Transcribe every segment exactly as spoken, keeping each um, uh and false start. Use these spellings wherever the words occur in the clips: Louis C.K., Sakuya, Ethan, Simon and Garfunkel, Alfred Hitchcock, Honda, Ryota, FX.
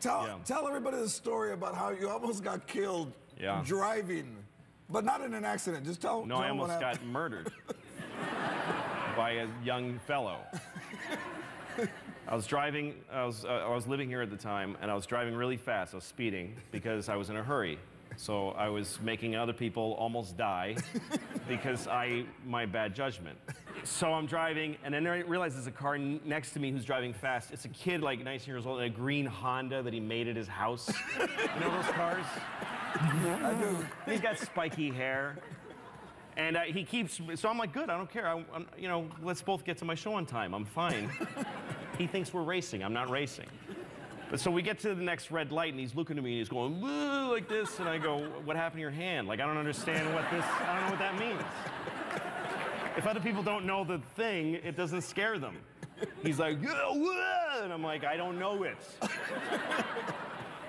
tell yeah. tell everybody the story about how you almost got killed yeah. driving, but not in an accident. Just tell. No, tell I almost got murdered by a young fellow. I was driving. I was uh, I was living here at the time, and I was driving really fast. I was speeding because I was in a hurry. So I was making other people almost die because I my bad judgment. So I'm driving, and then I realize there's a car next to me who's driving fast. It's a kid, like nineteen years old, in a green Honda that he made at his house. You know those cars? I do. He's got spiky hair. And uh, he keeps, so I'm like, good, I don't care. I, I'm, you know, let's both get to my show on time. I'm fine. He thinks we're racing. I'm not racing. But so we get to the next red light, and he's looking at me, and he's going, woo, like this. And I go, what happened to your hand? Like, I don't understand what this, I don't know what that means. If other people don't know the thing, it doesn't scare them. He's like, yeah, woo, and I'm like, I don't know it.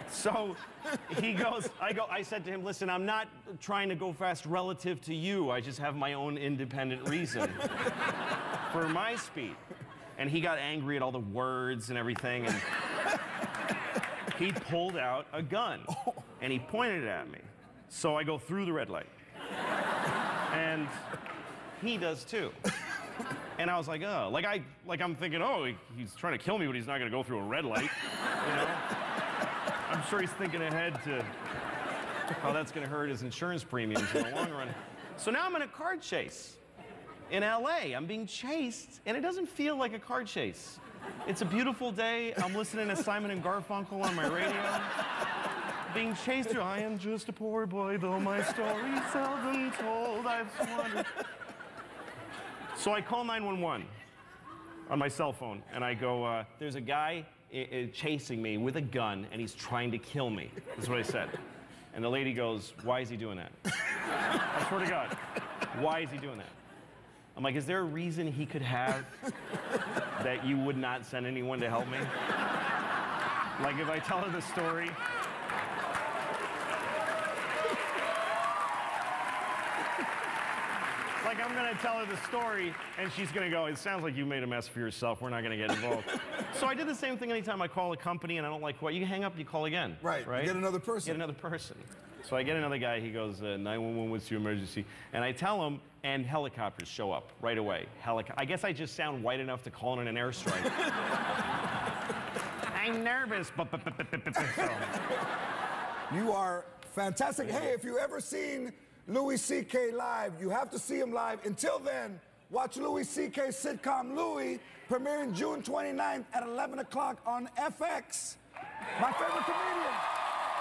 So he goes, I go, I said to him, listen, I'm not trying to go fast relative to you. I just have my own independent reason for my speed. And he got angry at all the words and everything. And he pulled out a gun, and he pointed it at me. So I go through the red light, and he does too. And I was like, oh, like, I, like I'm thinking, oh, he, he's trying to kill me, but he's not going to go through a red light. You know? I'm sure he's thinking ahead to how that's going to hurt his insurance premiums in the long run. So now I'm in a car chase in L A. I'm being chased, and it doesn't feel like a car chase. It's a beautiful day. I'm listening to Simon and Garfunkel on my radio. Being chased through, I am just a poor boy, though my story's seldom told. I've wandered. So I call nine one one on my cell phone, and I go, uh, there's a guy I I chasing me with a gun, and he's trying to kill me. That's what I said. And the lady goes, why is he doing that? I swear to God, why is he doing that? I'm like, is there a reason he could have that you would not send anyone to help me? Like, if I tell her the story. Like, I'm gonna tell her the story, and she's gonna go, it sounds like you made a mess for yourself, we're not gonna get involved. So I did the same thing anytime I call a company and I don't like what, you hang up, you call again. Right, right? Get another person. Get another person. So I get another guy, he goes, uh, nine one one, what's your emergency? And I tell him, and helicopters show up right away. Helico- I guess I just sound white enough to call in an airstrike. I'm nervous. You are fantastic. Hey, if you've ever seen Louis C K live, you have to see him live. Until then, watch Louis C K's sitcom, Louis, premiering June twenty-ninth at eleven o'clock on F X. My favorite comedian,